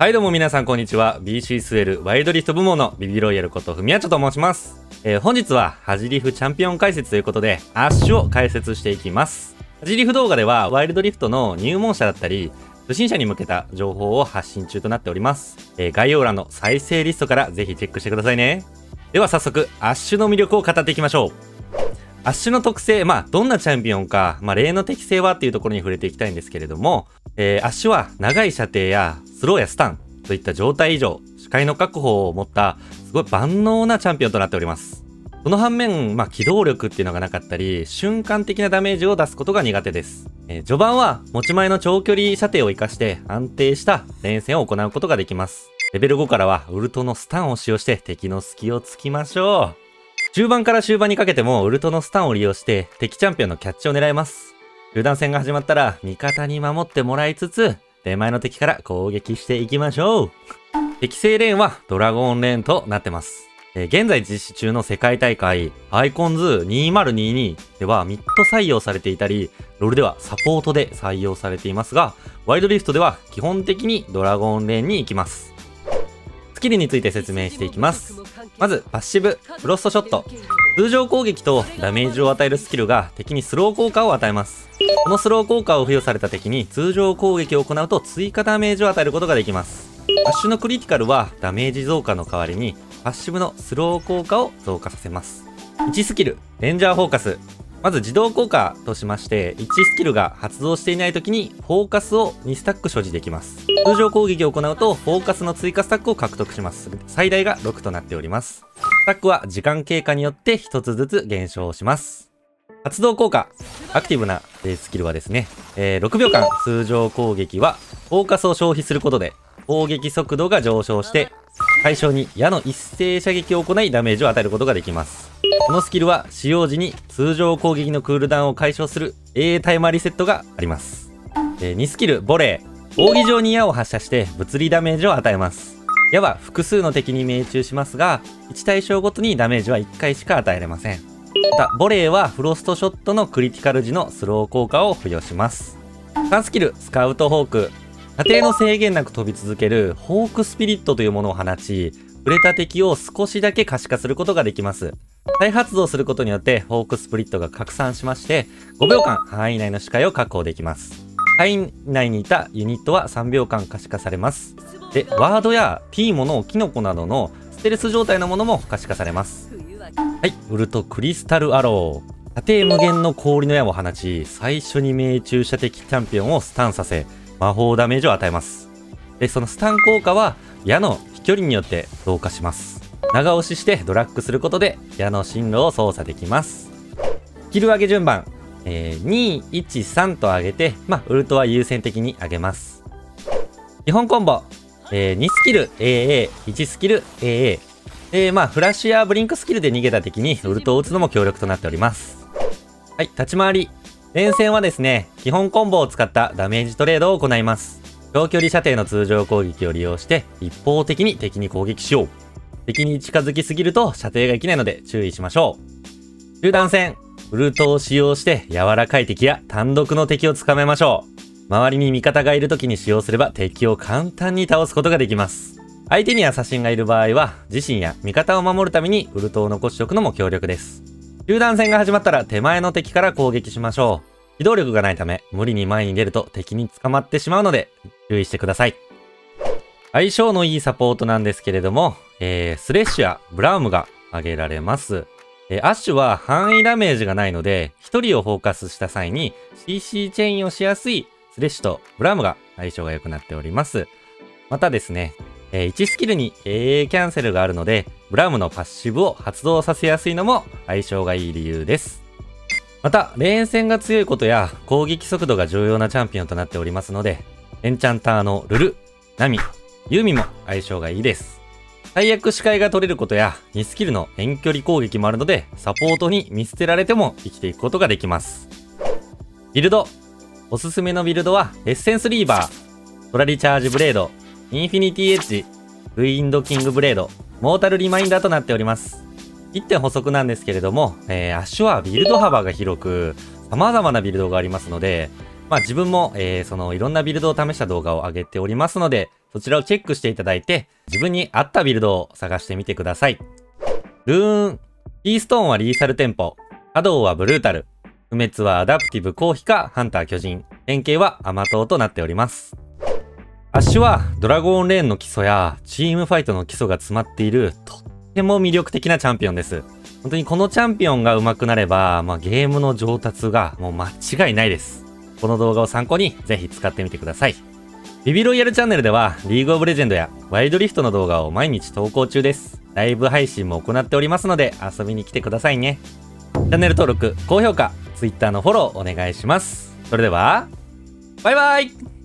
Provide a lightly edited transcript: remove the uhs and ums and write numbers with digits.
はい、どうも皆さんこんにちは。BC スウェルワイルドリフト部門のビビロイヤルことフミヤチョと申します。本日はハジリフチャンピオン解説ということで、アッシュを解説していきます。ハジリフ動画ではワイルドリフトの入門者だったり、初心者に向けた情報を発信中となっております。概要欄の再生リストからぜひチェックしてくださいね。では早速、アッシュの魅力を語っていきましょう。アッシュの特性、どんなチャンピオンか、例の適性はっていうところに触れていきたいんですけれども、アッシュは長い射程やスローやスタンといった状態以上、視界の確保を持ったすごい万能なチャンピオンとなっております。その反面、機動力っていうのがなかったり、瞬間的なダメージを出すことが苦手です。序盤は持ち前の長距離射程を活かして安定した連戦を行うことができます。レベル5からはウルトのスタンを使用して敵の隙を突きましょう。中盤から終盤にかけてもウルトのスタンを利用して敵チャンピオンのキャッチを狙います。集団戦が始まったら味方に守ってもらいつつ、手前の敵から攻撃していきましょう。適性レーンはドラゴンレーンとなってます。現在実施中の世界大会アイコンズ2022ではミッド採用されていたり、ロールではサポートで採用されていますが、ワイルドリフトでは基本的にドラゴンレーンに行きます。スキルについて説明していきます。まず、パッシブ、フロストショット。通常攻撃とダメージを与えるスキルが敵にスロー効果を与えます。このスロー効果を付与された敵に通常攻撃を行うと追加ダメージを与えることができます。アッシュのクリティカルはダメージ増加の代わりに、パッシブのスロー効果を増加させます。1スキル、レンジャーフォーカス。まず自動効果としまして、1スキルが発動していない時にフォーカスを2スタック所持できます。通常攻撃を行うとフォーカスの追加スタックを獲得します。最大が6となっております。スタックは時間経過によって1つずつ減少します。発動効果。アクティブなスキルはですね、6秒間通常攻撃はフォーカスを消費することで攻撃速度が上昇して、対象に矢の一斉射撃を行いダメージを与えることができます。このスキルは使用時に通常攻撃のクールダウンを解消する A タイマーリセットがあります。2スキル、ボレー。扇状に矢を発射して物理ダメージを与えます。矢は複数の敵に命中しますが、1対象ごとにダメージは1回しか与えれません。また、ボレーはフロストショットのクリティカル時のスロー効果を付与します。3スキル、スカウトホーク。射程の制限なく飛び続けるホークスピリットというものを放ち、触れた敵を少しだけ可視化することができます。再発動することによってホークスピリットが拡散しまして、5秒間範囲内の視界を確保できます。範囲内にいたユニットは3秒間可視化されます。で、ワードやティーモのキノコなどのステルス状態のものも可視化されます。はい、ウルトクリスタルアロー。射程無限の氷の矢を放ち、最初に命中した敵チャンピオンをスタンさせ、魔法ダメージを与えます。で、そのスタン効果は矢の飛距離によって増加します。長押ししてドラッグすることで矢の進路を操作できます。スキル上げ順番、2、1、3と上げて、ウルトは優先的に上げます。基本コンボ、2スキル AA、1スキル AA。フラッシュやブリンクスキルで逃げた敵にウルトを打つのも強力となっております。はい、立ち回り。連戦はですね、基本コンボを使ったダメージトレードを行います。長距離射程の通常攻撃を利用して、一方的に敵に攻撃しよう。敵に近づきすぎると射程が生きないので注意しましょう。集団戦、ウルトを使用して柔らかい敵や単独の敵を捕まえましょう。周りに味方がいる時に使用すれば敵を簡単に倒すことができます。相手にアサシンがいる場合は、自身や味方を守るためにウルトを残しておくのも強力です。集団戦が始まったら手前の敵から攻撃しましょう。機動力がないため、無理に前に出ると敵に捕まってしまうので、注意してください。相性のいいサポートなんですけれども、スレッシュやブラウムが挙げられます。アッシュは範囲ダメージがないので、1人をフォーカスした際に CC チェインをしやすいスレッシュとブラウムが相性が良くなっております。またですね、1スキルに AA キャンセルがあるので、ブラウムのパッシブを発動させやすいのも相性がいい理由です。また、レーン戦が強いことや攻撃速度が重要なチャンピオンとなっておりますので、エンチャンターのルル、ナミ、ユーミも相性がいいです。最悪視界が取れることや2スキルの遠距離攻撃もあるので、サポートに見捨てられても生きていくことができます。ビルド。おすすめのビルドは、エッセンスリーバー、トラリチャージブレード、インフィニティエッジ、ウィンドキングブレード、モータルリマインダーとなっております。1点補足なんですけれども、アッシュはビルド幅が広く、様々なビルドがありますので、まあ自分も、いろんなビルドを試した動画を上げておりますので、そちらをチェックしていただいて、自分に合ったビルドを探してみてください。ルーン。キーストーンはリーサルテンポ。波動はブルータル。不滅はアダプティブ、公費かハンター巨人。連携はアマトーとなっております。アッシュはドラゴンレーンの基礎やチームファイトの基礎が詰まっているとっても魅力的なチャンピオンです。本当にこのチャンピオンが上手くなれば、ゲームの上達がもう間違いないです。この動画を参考にぜひ使ってみてください。ビビロイヤルチャンネルではリーグオブレジェンドやワイルドリフトの動画を毎日投稿中です。ライブ配信も行っておりますので遊びに来てくださいね。チャンネル登録、高評価、Twitter のフォローお願いします。それでは、バイバイ!